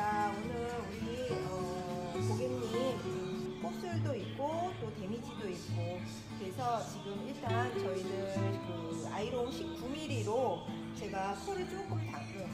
있습니다. 오늘 우리 고객님 곱슬도 있고 또 데미지도 있고, 그래서 지금 일단 저희는 그 아이롱 19mm로 제가 컬을 조금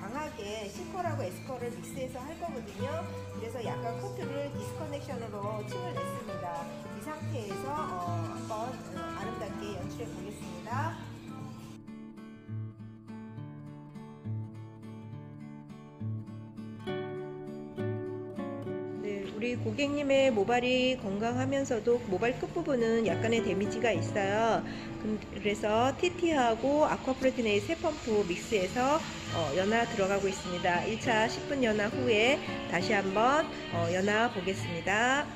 강하게 C컬하고 S컬을 믹스해서 할 거거든요. 그래서 약간 코트를 디스커넥션으로 층을 냈습니다. 이 상태에서 한번 아름답게 연출해 보겠습니다. 우리 고객님의 모발이 건강하면서도 모발 끝부분은 약간의 데미지가 있어요. 그래서 TT하고 아쿠아프레티네이 세 펌프 믹스해서 연화 들어가고 있습니다. 1차 10분 연화 후에 다시 한번 연화 보겠습니다.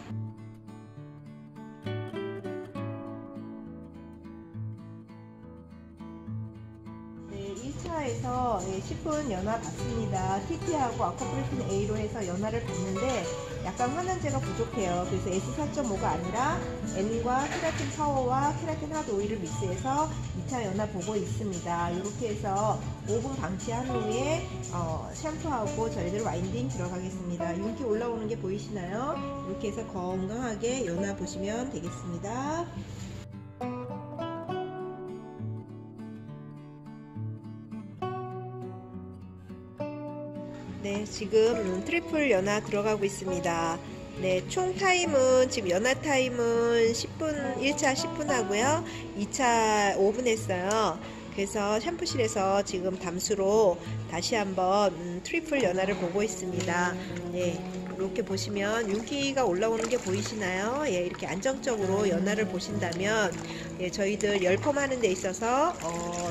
네, 1차에서 10분 연화 받습니다. TT하고 아쿠아프레티네이로 해서 연화를 받는데 약간 환원제가 부족해요. 그래서 S4.5가 아니라 L과 케라틴 파워와 케라틴 하드 오일을 믹스해서 2차 연화 보고 있습니다. 이렇게 해서 5분 방치한 후에 샴푸하고 저희들 와인딩 들어가겠습니다. 윤기 올라오는 게 보이시나요? 이렇게 해서 건강하게 연화 보시면 되겠습니다. 네, 지금 트리플 연화 들어가고 있습니다. 네, 총 타임은 지금 연화 타임은 10분, 1차 10분 하고요. 2차 5분 했어요. 그래서 샴푸실에서 지금 담수로 다시 한번 트리플 연화를 보고 있습니다. 네, 이렇게 보시면 윤기가 올라오는 게 보이시나요? 예, 이렇게 안정적으로 연화를 보신다면 예, 저희들 열펌 하는 데 있어서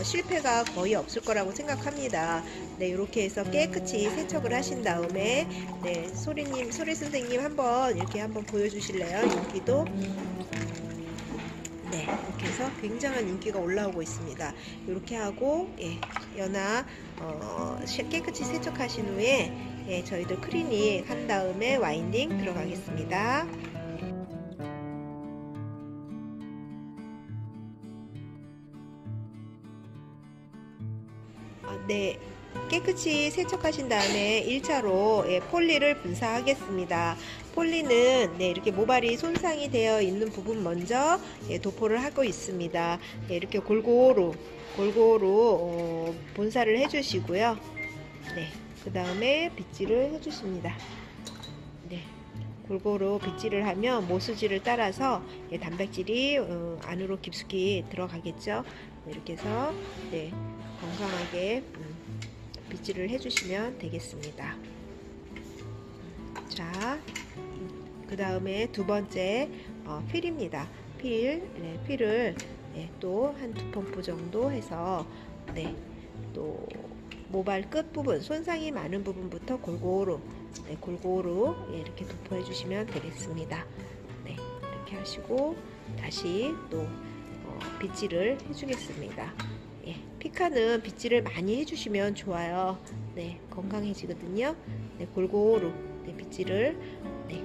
실패가 거의 없을 거라고 생각합니다. 네, 이렇게 해서 깨끗이 세척을 하신 다음에 네, 소리 선생님 한번 이렇게 한번 보여주실래요? 윤기도. 네, 이렇게 해서 굉장한 윤기가 올라오고 있습니다. 이렇게 하고 예, 연화 깨끗이 세척하신 후에 예, 저희도 클리닉 한 다음에 와인딩 들어가겠습니다. 네, 깨끗이 세척하신 다음에 1차로 예, 폴리를 분사하겠습니다. 폴리는 네, 이렇게 모발이 손상이 되어 있는 부분 먼저 예, 도포를 하고 있습니다. 예, 이렇게 골고루 분사를 해주시고요. 네, 그 다음에 빗질을 해주십니다. 네, 골고루 빗질을 하면 모수지를 따라서 예, 단백질이 안으로 깊숙이 들어가겠죠. 이렇게 해서 네, 건강하게 빗질을 해주시면 되겠습니다. 자, 그 다음에 두 번째 필입니다. 네, 필을 네, 또 한두 펌프 정도 해서 네, 또 모발 끝부분 손상이 많은 부분부터 골고루 네, 골고루 예, 이렇게 도포해 주시면 되겠습니다. 네, 이렇게 하시고 다시 또 빗질을 해주겠습니다. 예, 피카는 빗질을 많이 해주시면 좋아요. 네, 건강해지거든요. 네, 골고루 네, 빗질을 네,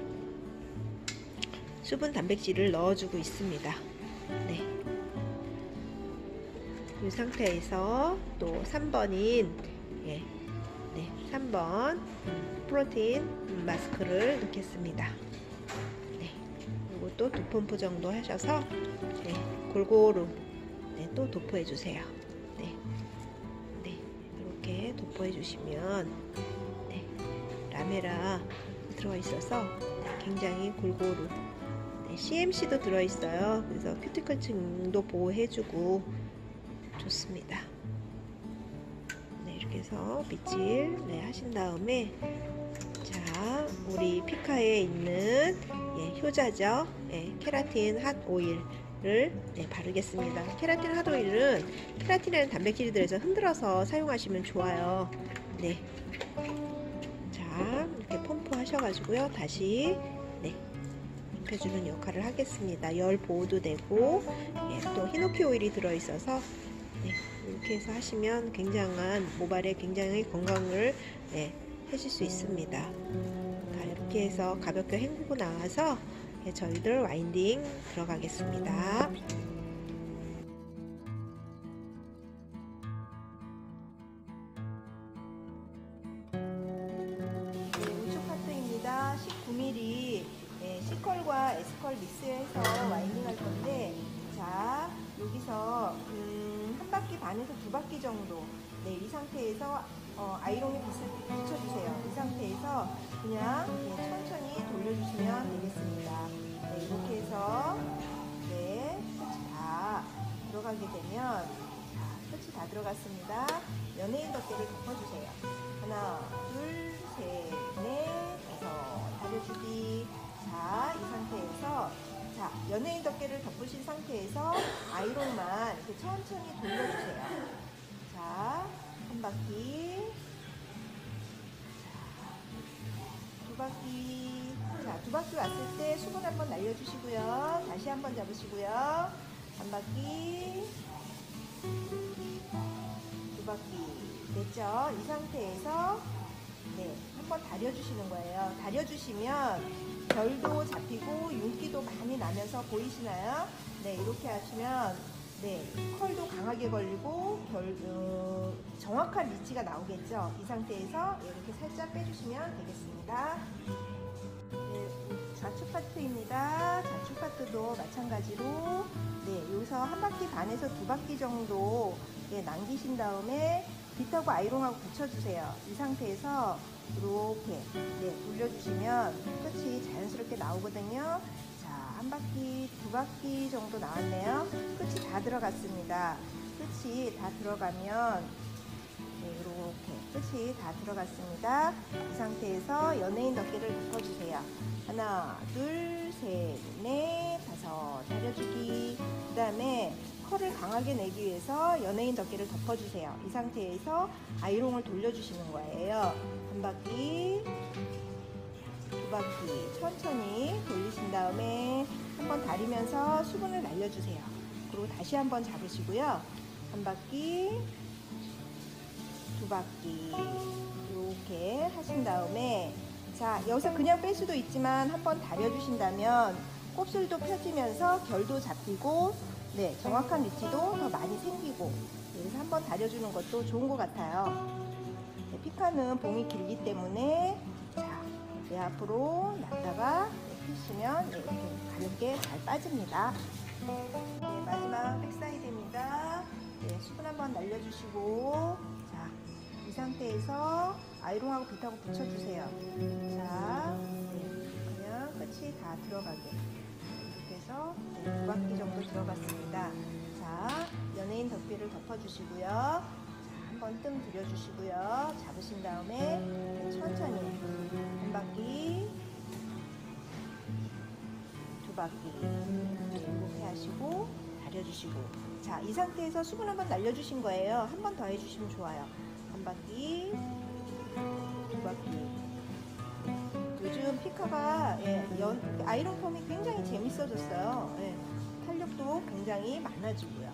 수분 단백질을 넣어주고 있습니다. 네, 이 상태에서 또 3번인 예, 네, 3번 프로틴 마스크를 넣겠습니다. 네, 이것도 두 펌프 정도 하셔서 네, 골고루 네, 또 도포해 주세요. 네, 네, 이렇게 도포해 주시면 네, 라메라 들어가 있어서 굉장히 골고루 네, CMC도 들어 있어요. 그래서 큐티클 층도 보호해주고 좋습니다. 네, 이렇게 해서 빗질 네, 하신 다음에 자, 우리 피카에 있는 예, 효자죠. 예, 케라틴 핫 오일 를 네, 바르겠습니다. 케라틴 핫오일은 케라틴이라는 단백질이 들어서 흔들어서 사용하시면 좋아요. 네, 자, 이렇게 펌프 하셔가지고요. 다시 네, 입혀주는 역할을 하겠습니다. 열 보호도 되고 예, 또 히노키 오일이 들어있어서 네, 이렇게 해서 하시면 굉장한 모발에 굉장히 건강을 네, 해줄 수 있습니다. 자, 이렇게 해서 가볍게 헹구고 나와서 네, 저희들 와인딩 들어가겠습니다. 우측 C컬과 S컬 믹스해서 와인딩 할 건데, 자, 여기서 한 바퀴 반에서 두 바퀴 정도, 네, 이 상태에서 아이롱에 붙여주세요. 이 상태에서 그냥 네, 천천히 돌려주시면 되겠습니다. 네, 이렇게 해서 네, 끝이 다 들어가게 되면, 자, 끝이 다 들어갔습니다. 연예인 덧대를 덮어주세요. 하나, 둘, 셋, 넷, 다섯, 다려주기. 자, 이 상태에서 자, 연예인 덮개를 덮으신 상태에서 아이롱만 이렇게 천천히 돌려주세요. 자, 한 바퀴, 자, 두 바퀴. 자, 두 바퀴 왔을 때 수분 한번 날려주시고요. 다시 한번 잡으시고요. 한 바퀴, 두 바퀴 됐죠? 이 상태에서 네, 한번 다려주시는 거예요. 다려주시면 결도 잡히고 윤기도 많이 나면서 보이시나요? 네, 이렇게 하시면 네, 컬도 강하게 걸리고 정확한 위치가 나오겠죠? 이 상태에서 이렇게 살짝 빼주시면 되겠습니다. 네, 좌측 파트입니다. 좌측 파트도 마찬가지로 네, 여기서 한 바퀴 반에서 두 바퀴 정도 네, 남기신 다음에 빗하고 아이롱하고 붙여주세요. 이 상태에서 이렇게 네, 돌려주시면 끝이 자연스럽게 나오거든요. 자, 한 바퀴, 두 바퀴 정도 나왔네요. 끝이 다 들어갔습니다. 끝이 다 들어가면 네, 이렇게 끝이 다 들어갔습니다. 이 상태에서 연예인 덮개를 묶어주세요. 하나, 둘, 셋, 넷, 다섯, 다려주기. 그 다음에 컬을 강하게 내기 위해서 연예인 덮개를 덮어주세요. 이 상태에서 아이롱을 돌려주시는 거예요. 한 바퀴, 두 바퀴 천천히 돌리신 다음에 한번 다리면서 수분을 날려주세요. 그리고 다시 한번 잡으시고요. 한 바퀴, 두 바퀴 이렇게 하신 다음에 자, 여기서 그냥 뺄 수도 있지만 한번 다려주신다면 곱슬도 펴지면서 결도 잡히고 네, 정확한 위치도 더 많이 생기고 그래서 한번 다려주는 것도 좋은 것 같아요. 네, 피카는 봉이 길기 때문에 자, 배 앞으로 놨다가 네, 펴시면 네, 이렇게 가볍게 잘 빠집니다. 네, 마지막 백사이드입니다. 네, 수분 한번 날려주시고 자, 이 상태에서 아이롱하고 빗하고 붙여주세요. 자, 네, 그냥 끝이 다 들어가게. 네, 두 바퀴 정도 들어갔습니다. 자, 연예인 덮개를 덮어주시고요. 자, 한번 뜸 들여주시고요. 잡으신 다음에 네, 천천히 한 바퀴, 두 바퀴 이렇게 하시고 다려주시고 자, 이 상태에서 수분 한번 날려주신 거예요. 한 번 더 해주시면 좋아요. 한 바퀴, 두 바퀴. 요즘 피카가 예, 아이롱 폼이 굉장히 재밌어졌어요. 예, 탄력도 굉장히 많아지고요.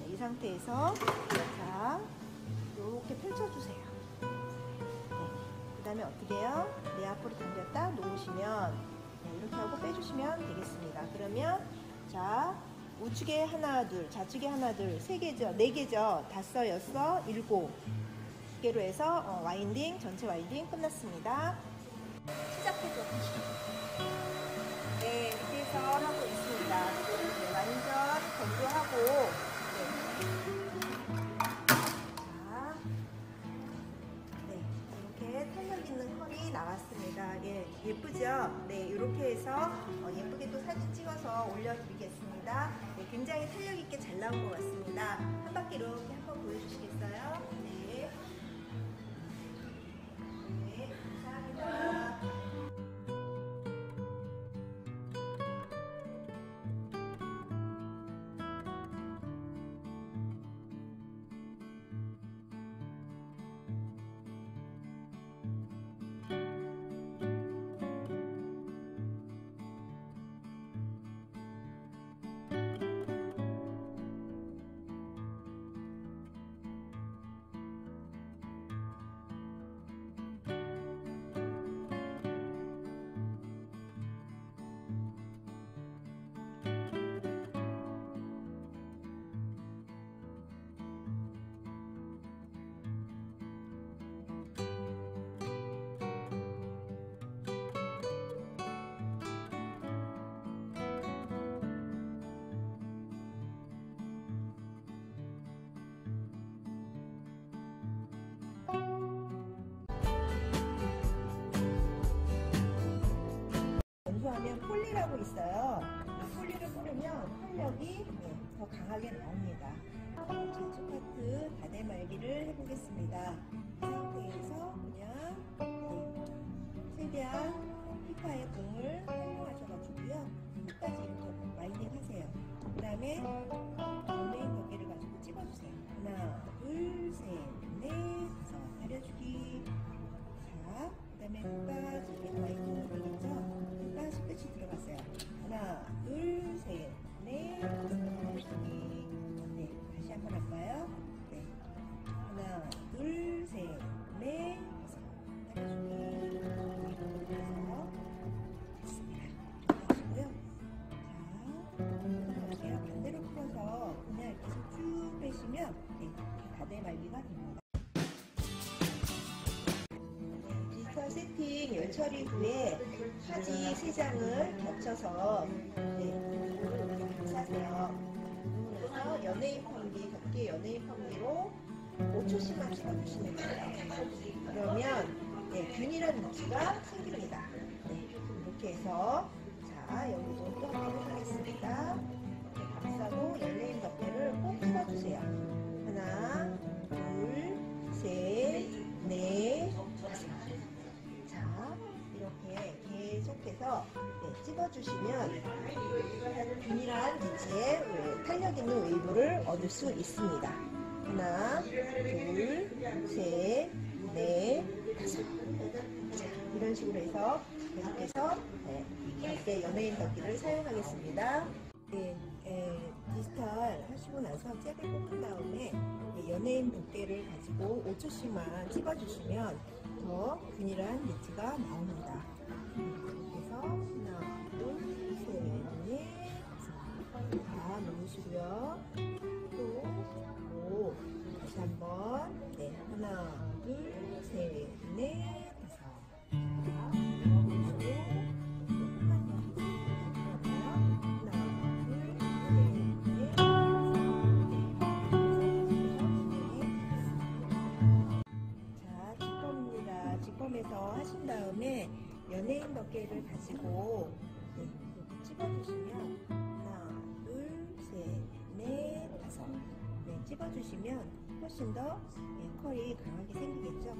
네, 이 상태에서 자, 이렇게 펼쳐주세요. 네, 그 다음에 어떻게 해요? 내 앞으로 당겼다 놓으시면 네, 이렇게 하고 빼주시면 되겠습니다. 그러면 자, 우측에 하나 둘, 좌측에 하나 둘, 세 개죠? 네 개죠? 다섯, 여섯, 일곱 개로 해서 와인딩, 전체 와인딩 끝났습니다. 시작해줘. 네, 이렇게 해서 하고 있습니다. 네, 완전 건조하고 네. 네, 이렇게 탄력 있는 컬이 나왔습니다. 예, 예쁘죠? 네, 이렇게 해서 예쁘게 또 사진 찍어서 올려드리겠습니다. 네, 굉장히 탄력 있게 잘 나온 것 같습니다. 한 바퀴 이렇게 한번 보여주시겠어요? 네. 네, 감사합니다. 하면 폴리라고 있어요. 폴리를 뿌리면 활력이 더 강하게 나옵니다. 초파트 다대말기를 해보겠습니다. 이 상태에서 그냥 최대한 피파의 공을 사용하셔가지고요. 끝까지 이렇게 마이닝 하세요. 그 다음에 덤메인 거기를 가지고 찍어주세요. 하나, 둘, 셋, 넷, 다섯, 내려주기. 자, 그 다음에 끝까지 마이닝을 돌리죠. 끝까지 끝이 들어갔어요. 하나, 둘, 셋, 넷, 다섯, 내려주기. 다시 한번 할까요? 네. 하나, 둘, 셋, 넷, 다섯. 내려주기. 다섯. 됐습니다. 하시고요. 자, 제가 반대로 풀어서 그냥 이렇게 쭉 빼시면, 네, 다대말기가 됩니다. 디지털 세팅 열처리 후에 파지 3장을 겹쳐서, 네, 감싸세요. 그래서 연예인 펌기, 겹기 연예인 펌기로 5초씩만 찍어주시면 돼요. 그러면 네, 균일한 위치가 생깁니다. 네, 이렇게 해서 자, 여기도 또 하겠습니다. 네, 감싸고 연예인 덮개를 꼭 찍어주세요. 하나, 둘, 셋, 넷, 다섯. 자, 이렇게 계속해서 네, 찍어주시면 균일한 위치에 탄력 있는 웨이브를 얻을 수 있습니다. 하나, 둘, 셋, 넷, 다섯. 자, 이런 식으로 해서 계속해서 네, 연예인 덮개를 사용하겠습니다. 네, 디지털 하시고 나서 잽을 꽂은 다음에 연예인 덮개를 가지고 5초씩만 찍어주시면 더 균일한 매치가 나옵니다. 그래서 하나, 둘, 셋, 넷, 다섯. 다 넣으시고요. 또 다시 한번 네, 하나, 둘, 셋, 넷, 다섯. 하신 다음에 연예인 덮개를 가지고 네, 이렇게 찍어주시면 하나, 둘, 셋, 넷, 다섯. 네, 찍어주시면 훨씬 더 네, 컬이 강하게 생기겠죠.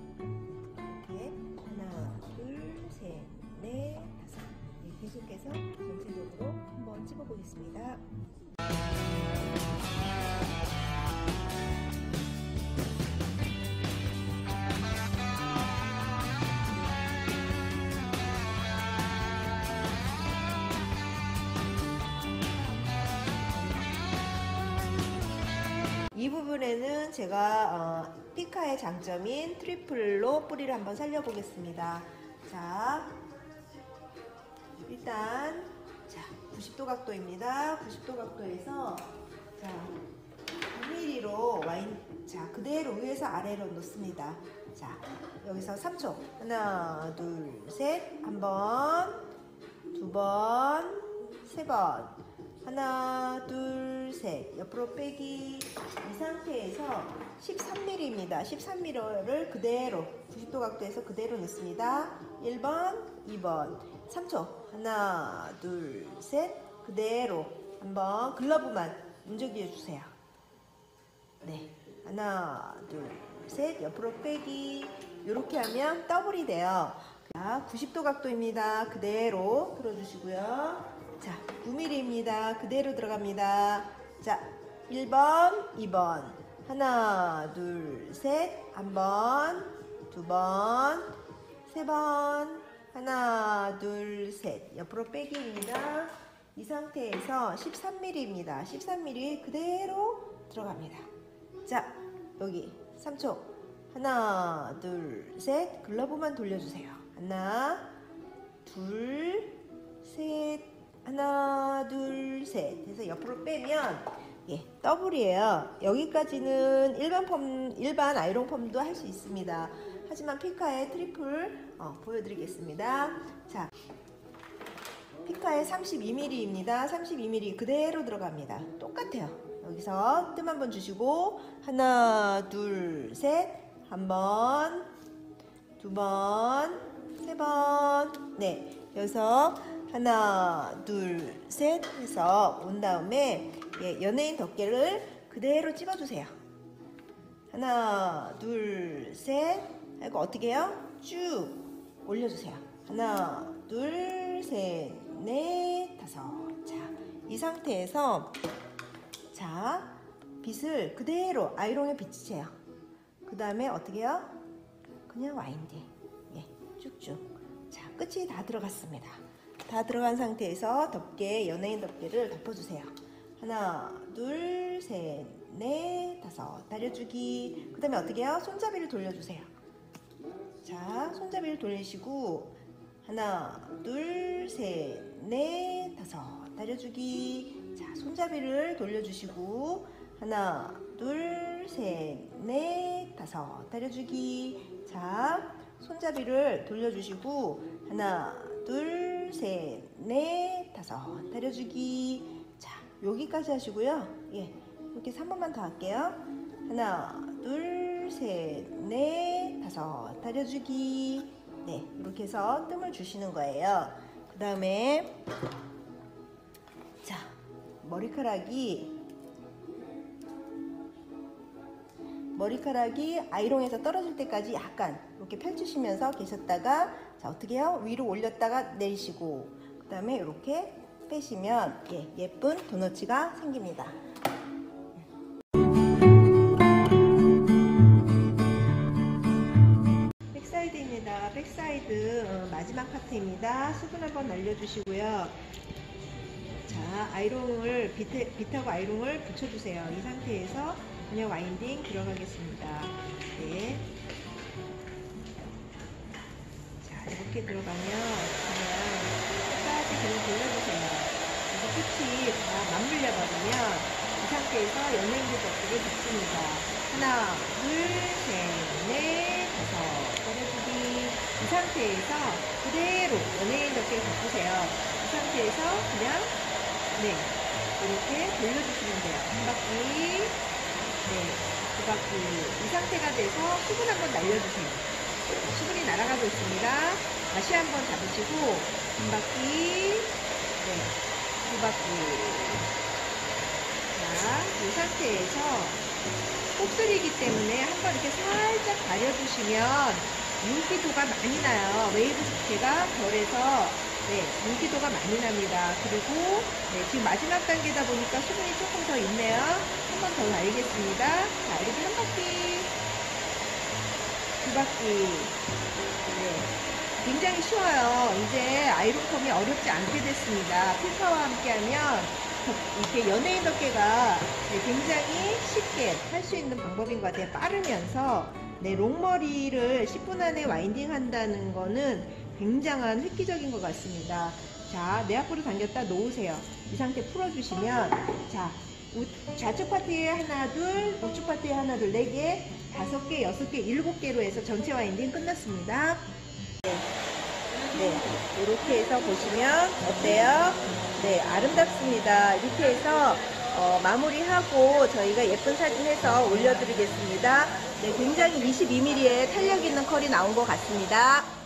이렇게 하나, 둘, 셋, 넷, 다섯. 네, 계속해서 전체적으로 한번 찍어보겠습니다. 이 부분에는 제가 피카의 장점인 트리플로 뿌리를 한번 살려보겠습니다. 자, 일단 자 90도 각도입니다. 90도 각도에서 자 9mm로 와인 자 그대로 위에서 아래로 놓습니다. 자 여기서 3초 하나 둘 셋 한번 두 번 세 번 하나, 둘, 셋. 옆으로 빼기. 이 상태에서 13mm입니다. 13mm를 그대로 90도 각도에서 그대로 넣습니다. 1번, 2번, 3초. 하나, 둘, 셋. 그대로 한번 글러브만 움직여 주세요. 네. 하나, 둘, 셋. 옆으로 빼기. 이렇게 하면 더블이 돼요. 자, 90도 각도입니다. 그대로 들어주시고요. 자, 9mm입니다. 그대로 들어갑니다. 자, 1번, 2번. 하나, 둘, 셋. 한 번, 두 번, 세 번. 하나, 둘, 셋. 옆으로 빼기입니다. 이 상태에서 13mm입니다. 13mm 그대로 들어갑니다. 자, 여기 3초. 하나, 둘, 셋. 글러브만 돌려주세요. 하나, 둘, 셋. 하나, 둘, 셋. 그래서 옆으로 빼면, 예, 더블이에요. 여기까지는 일반 아이롱 펌도 할 수 있습니다. 하지만 피카의 트리플, 보여드리겠습니다. 자, 피카의 32mm입니다. 32mm 그대로 들어갑니다. 똑같아요. 여기서 뜸 한번 주시고, 하나, 둘, 셋. 한 번, 두 번, 세 번. 네. 여기서 하나, 둘, 셋 해서 온 다음에 예, 연예인 덮개를 그대로 찝어주세요. 하나, 둘, 셋 하고 어떻게 해요? 쭉 올려주세요. 하나, 둘, 셋, 넷, 다섯. 자, 이 상태에서 자, 빗을 그대로 아이롱에 비치세요. 그 다음에 어떻게 해요? 그냥 와인딩. 예, 쭉쭉. 자, 끝이 다 들어갔습니다. 다 들어간 상태에서 덮개, 연예인 덮개를 덮어주세요. 하나, 둘, 셋, 넷, 다섯. 다려주기. 그 다음에 어떻게 해요? 손잡이를 돌려주세요. 자, 손잡이를 돌리시고 하나, 둘, 셋, 넷, 다섯. 다려주기. 자, 손잡이를 돌려주시고 하나, 둘, 셋, 넷, 다섯. 다려주기. 자, 손잡이를 돌려주시고 하나, 둘, 셋, 넷, 다섯. 다려주기. 자, 여기까지 하시고요. 예, 이렇게 3번만 더 할게요. 하나, 둘, 셋, 넷, 다섯. 다려주기. 네, 이렇게 해서 뜸을 주시는 거예요. 그 다음에 자, 머리카락이 아이롱에서 떨어질 때까지 약간 이렇게 펼치시면서 계셨다가 자, 어떻게 해요? 위로 올렸다가 내리시고 그 다음에 이렇게 빼시면 예, 예쁜 도너츠가 생깁니다. 백사이드입니다. 백사이드 마지막 파트입니다. 수분 한번 날려주시고요. 자, 아이롱을 빗하고 아이롱을 붙여주세요. 이 상태에서 그냥 와인딩 들어가겠습니다. 네. 자, 이렇게 들어가면 그냥 끝까지 계속 돌려주세요. 끝이 다 맞물려버리면 이 상태에서 연예인들 덮개를 붙입니다. 하나, 둘, 셋, 넷, 다섯. 다려주기. 이 상태에서 그대로 연예인 덮개를 붙이세요. 이 상태에서 그냥 네, 이렇게 돌려주시면 돼요. 한 바퀴. 네, 그 바퀴 이 상태가 돼서 수분 한번 날려주세요. 수분이 날아가고 있습니다. 다시 한번 잡으시고 한 바퀴, 네, 두 바퀴. 자, 이 상태에서 곱슬이기 때문에 한번 이렇게 살짝 다려주시면 윤기도가 많이 나요. 웨이브 자체가 결에서 네, 윤기도가 많이 납니다. 그리고 네, 지금 마지막 단계다 보니까 수분이 조금 더 있네요. 한 번 더 날리겠습니다. 자, 이렇게 한 바퀴, 두 바퀴. 네. 굉장히 쉬워요. 이제 아이롱폼이 어렵지 않게 됐습니다. 필터와 함께하면 이렇게 연예인 덮개가 굉장히 쉽게 할 수 있는 방법인 것 같아요. 빠르면서 네, 롱머리를 10분 안에 와인딩 한다는 거는 굉장한 획기적인 것 같습니다. 자, 내 앞으로 당겼다 놓으세요. 이 상태 풀어주시면 자, 좌측 파트에 하나, 둘, 우측 파트에 하나, 둘, 4개, 5개, 6개, 7개로 해서 전체 와인딩 끝났습니다. 네. 네. 이렇게 해서 보시면 어때요? 네, 아름답습니다. 이렇게 해서 마무리하고 저희가 예쁜 사진 해서 올려드리겠습니다. 네, 굉장히 22mm의 탄력 있는 컬이 나온 것 같습니다.